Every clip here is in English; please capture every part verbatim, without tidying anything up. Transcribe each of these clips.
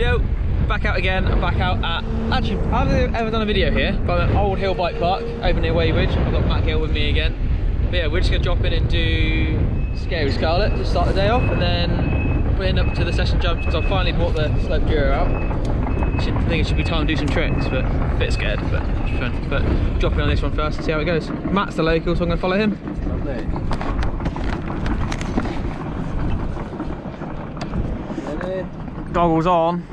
Yo, back out again. I'm back out at, actually, I haven't ever done a video here, but I'm at Oldhill Bike Park over near Wadebridge. I've got Matt Gill with me again. But yeah, we're just gonna drop in and do Scary Scarlet to start the day off, and then put in up to the session jump. So I finally brought the Slope Giro out. I think it should be time to do some tricks, but a bit scared, but it's fun. But drop in on this one first and see how it goes. Matt's the local, so I'm going to follow him. Lovely. Goggles on.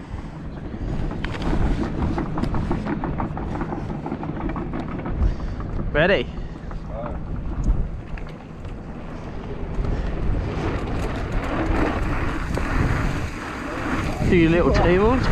Ready? Oh. Two little tables.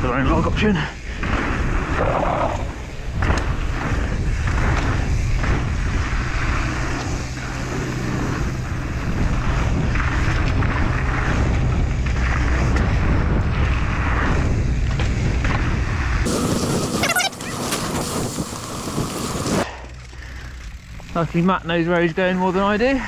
Their own log option. Luckily Matt knows where he's going more than I do.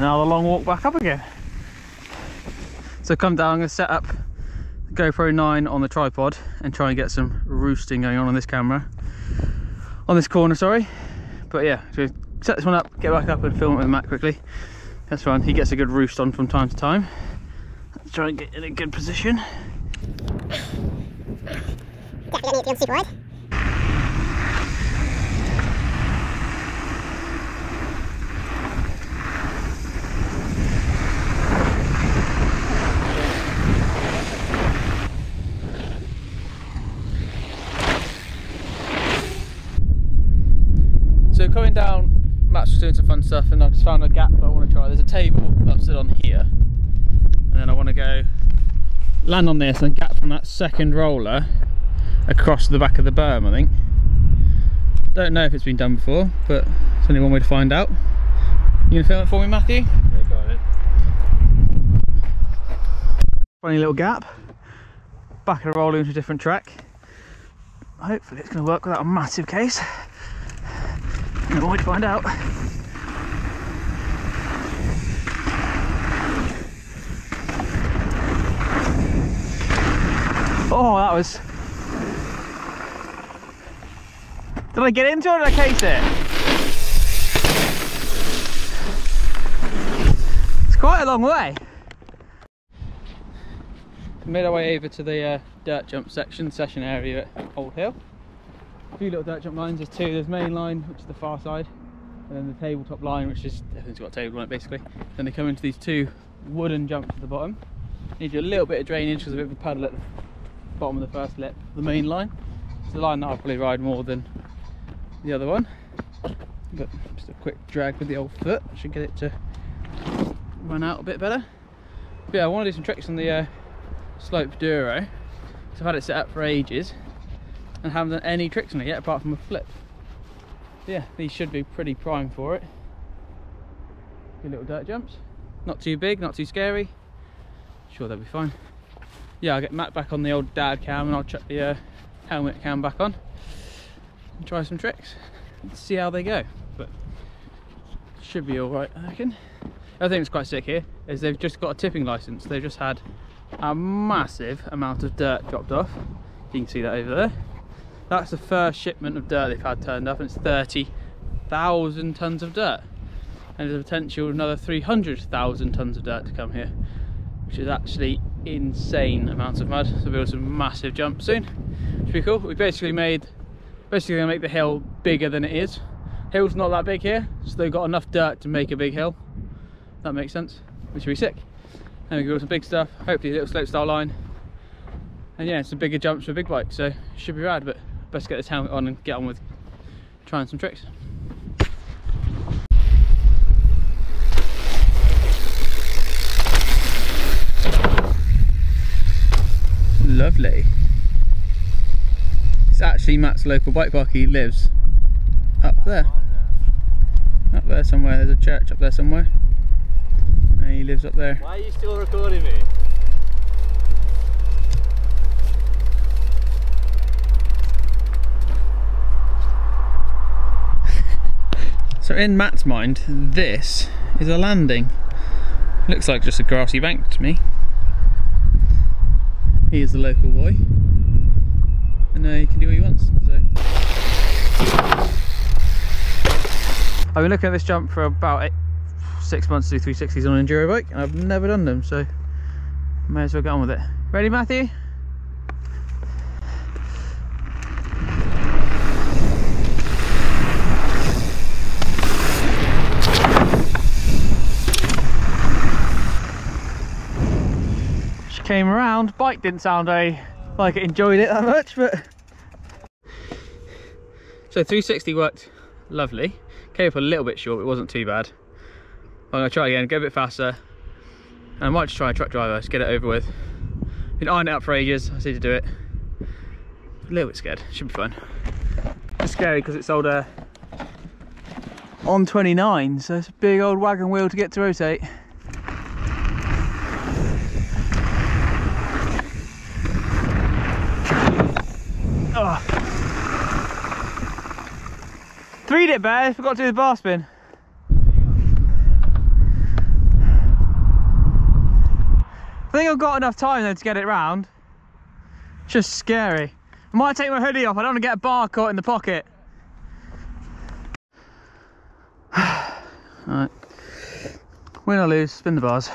Now the long walk back up again. So come down, I'm going to set up the GoPro nine on the tripod and try and get some roosting going on on this camera. On this corner, sorry. But yeah, so set this one up, get back up and film it with Matt quickly. That's fine, he gets a good roost on from time to time. Let's try and get in a good position. Definitely feels super wide. So coming down, Matt's just doing some fun stuff and I've just found a gap that I want to try. There's a table that I've stood on here and then I want to go land on this and gap from that second roller across the back of the berm, I think. Don't know if it's been done before, but it's only one way to find out. You gonna film it for me, Matthew? Yeah, go ahead. Funny little gap, back of the roller into a different track. Hopefully it's gonna work without a massive case. I'm going to find out. Oh, that was... Did I get into it or did I case it? It's quite a long way. Made our way over to the uh, dirt jump section, session area at Oldhill. A few little dirt jump lines, there's two, there's main line which is the far side and then the tabletop line which is, everything's got a table on it basically. Then they come into these two wooden jumps at the bottom. Need a little bit of drainage because there's a bit of a puddle at the bottom of the first lip, the main line. It's the line that I'll probably ride more than the other one. But just a quick drag with the old foot, should get it to run out a bit better. But yeah, I want to do some tricks on the uh, Slope Duro because I've had it set up for ages and haven't done any tricks on it yet apart from a flip. So yeah, these should be pretty prime for it. Good little dirt jumps, not too big, not too scary, sure they'll be fine. Yeah, I'll get Matt back on the old dad cam and I'll chuck the uh, helmet cam back on and try some tricks and see how they go, but should be all right, I reckon. The other thing that's quite sick here is they've just got a tipping license. They've just had a massive amount of dirt dropped off, you can see that over there. That's the first shipment of dirt they've had turned up and it's thirty thousand tonnes of dirt. And there's a potential of another three hundred thousand tonnes of dirt to come here, which is actually insane amounts of mud. So we'll build some massive jumps soon, which will be cool. We basically made, basically gonna make the hill bigger than it is Hill's not that big here, so they've got enough dirt to make a big hill. That makes sense, which would be sick. And we can do some big stuff, hopefully a little slope style line. And yeah, some bigger jumps for a big bike, so it should be rad, but best get this helmet on and get on with trying some tricks. Lovely. It's actually Matt's local bike park. He lives up there. Up there somewhere. There's a church up there somewhere. And he lives up there. Why are you still recording me? So in Matt's mind, this is a landing. Looks like just a grassy bank to me. He is the local boy, and uh, he can do what he wants. So. I've been looking at this jump for about eight, six months to do three sixties on an enduro bike, and I've never done them, so may as well get on with it. Ready, Matthew? Came around, bike didn't sound very like it enjoyed it that much, but so three sixty worked lovely. Came up a little bit short, but it wasn't too bad. I'm gonna try again, go a bit faster, and I might just try a truck driver, just get it over with. Been ironing it up for ages, I just need to do it. A little bit scared, should be fun. It's scary because it's old uh, on twenty-nine, so it's a big old wagon wheel to get to rotate. Oh. Three dip bear, forgot to do the bar spin. I think I've got enough time though to get it round. It's just scary. I might take my hoodie off, I don't want to get a bar caught in the pocket. Alright. Win or lose, spin the bars.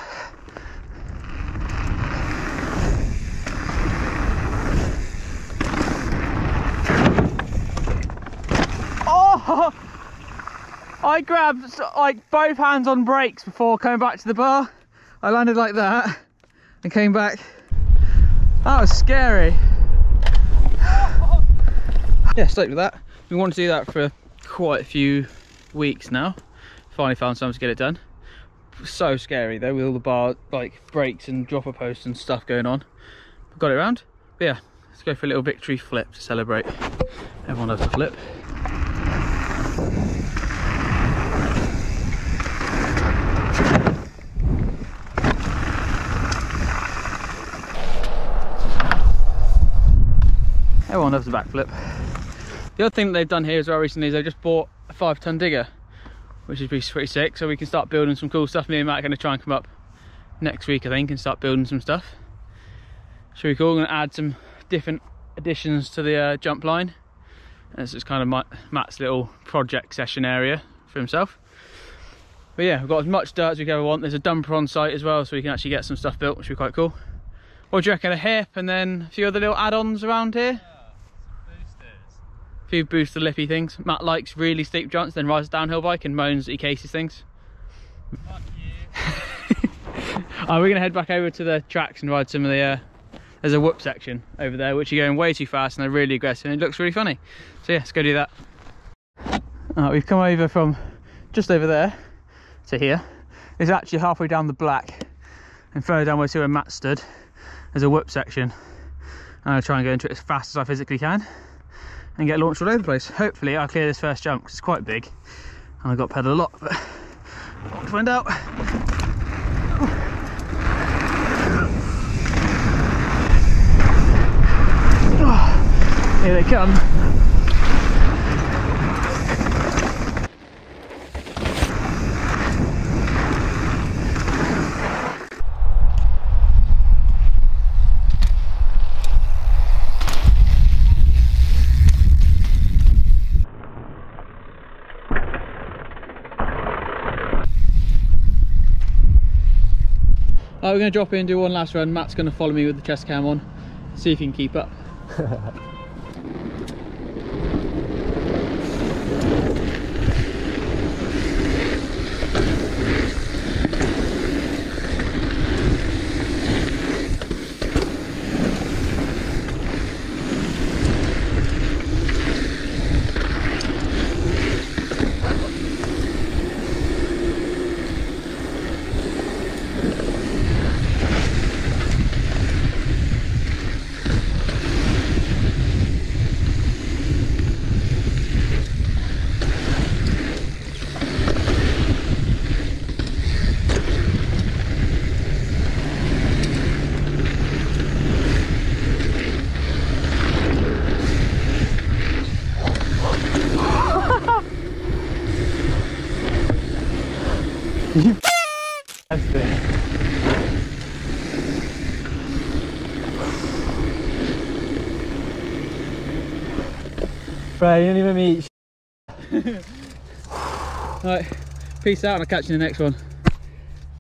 I grabbed like both hands on brakes before coming back to the bar. I landed like that and came back. That was scary. Yeah, stoked with that. We wanted to do that for quite a few weeks now. Finally found time to get it done. So scary though, with all the bar like brakes and dropper posts and stuff going on. Got it round. But yeah, let's go for a little victory flip to celebrate. Everyone loves a flip. Everyone loves a backflip. The other thing that they've done here as well recently is they've just bought a five ton digger, which is pretty, pretty sick, so we can start building some cool stuff. Me and Matt are going to try and come up next week, I think, and start building some stuff. Should be cool. I'm going to add some different additions to the uh, jump line. And this is kind of my, Matt's little project session area for himself. But yeah, we've got as much dirt as we can ever want. There's a dumper on site as well, so we can actually get some stuff built, which would be quite cool. What do you reckon? A hip and then a few other little add-ons around here? Few booster lippy things. Matt likes really steep jumps, then rides a downhill bike and moans that he cases things. Fuck you. Oh, we're gonna head back over to the tracks and ride some of the uh, there's a whoop section over there which are going way too fast and they're really aggressive and it looks really funny, so yeah, let's go do that. All right, we've come over from just over there to here. It's actually halfway down the black and further down to where Matt stood there's a whoop section, and I'll try and go into it as fast as I physically can and get launched all over the place. Hopefully I'll clear this first jump because it's quite big and I've got to pedal a lot, but I'll find out. Oh. Here they come. Uh, we're going to drop in and do one last run. Matt's going to follow me with the chest cam on, see if he can keep up. You that's it. Bro, you don't even eat. Right, peace out, and I'll catch you in the next one.